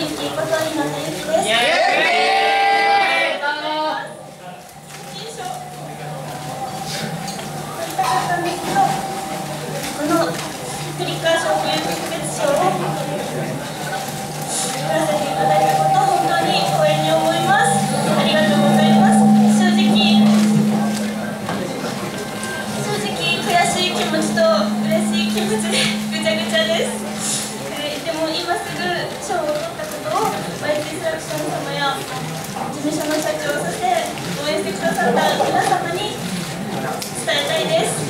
り聞くことになったゆきです。このクリッカー賞という特別賞を作らせていただいたこと、本当に光栄に思います。ありがとうございます。正直悔しい気持ちと嬉しい気持ちでぐちゃぐちゃです、でも今すぐ賞を取ったことを YT スラクション様や事務所の社長、そして応援してくださった皆様に伝えたいです。